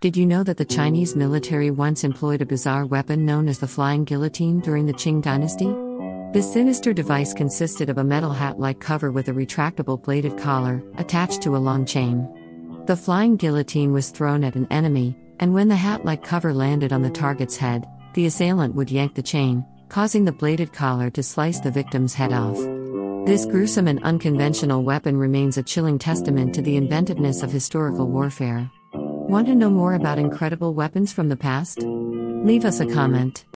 Did you know that the Chinese military once employed a bizarre weapon known as the Flying Guillotine during the Qing Dynasty? This sinister device consisted of a metal hat-like cover with a retractable bladed collar, attached to a long chain. The Flying Guillotine was thrown at an enemy, and when the hat-like cover landed on the target's head, the assailant would yank the chain, causing the bladed collar to slice the victim's head off. This gruesome and unconventional weapon remains a chilling testament to the inventiveness of historical warfare. Want to know more about incredible weapons from the past? Leave us a comment.